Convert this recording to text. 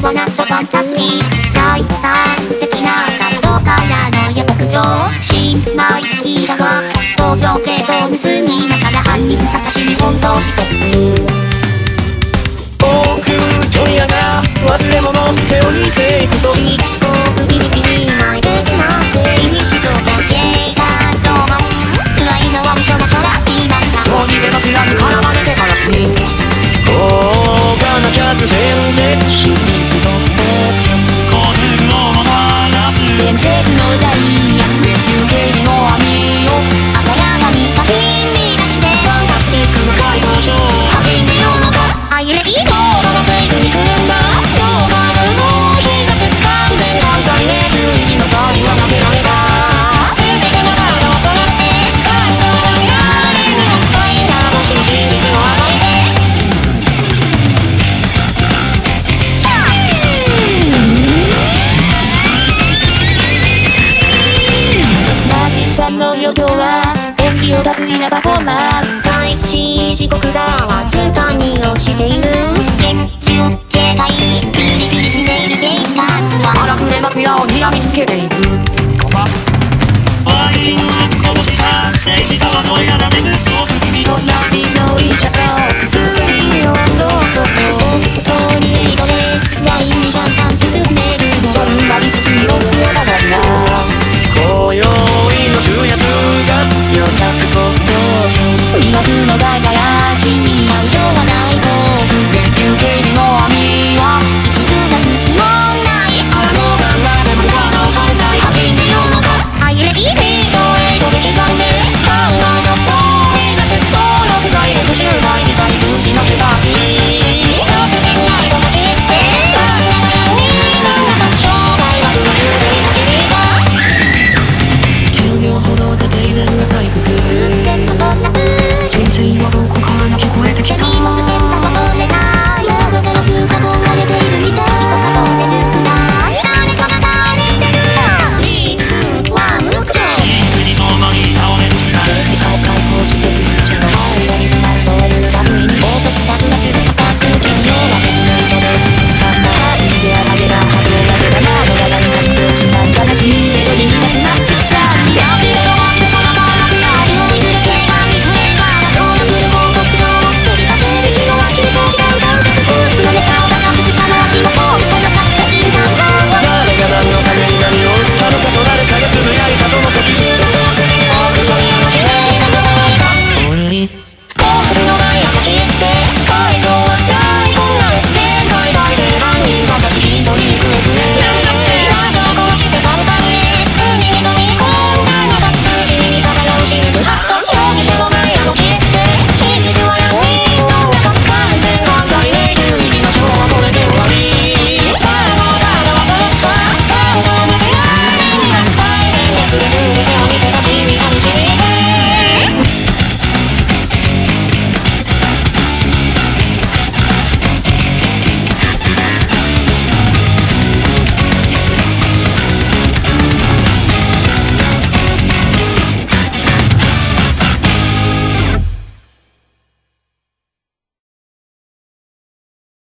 にはなんとファンタスティック大胆的な角度からの予告状新米記者は同情系統盗みながら犯人探しに奔走してる僕ジョリアが忘れ物を手を抜いていくとちっこくビリビリマイベースなせいにしとこジェイガンドマンうわいのは無所の空いなんだもう逃げますなに絡まれて話に「全力で秘密を持って」「コネを鳴らす」「伝説の歌いや」「湯気にも網を鮮やかにかき乱して」「ファンタスティックの怪盗ショー」「はじめようのか」「あゆれいいもののフェイクに来るんだ」「超ハードの日がすっ完全犯罪ね」「ついにのサインは投げられた」「全てのカードを揃って」「カードは流れにファイナー星の真実を洗い出す」の余興は演技を出す稲葉フォーマーズ開始時刻がわずかに押している電柱携帯ビリビリしている警官は荒くれマフィアを睨みつけているワインをこぼした政治家はどうやら眠そうに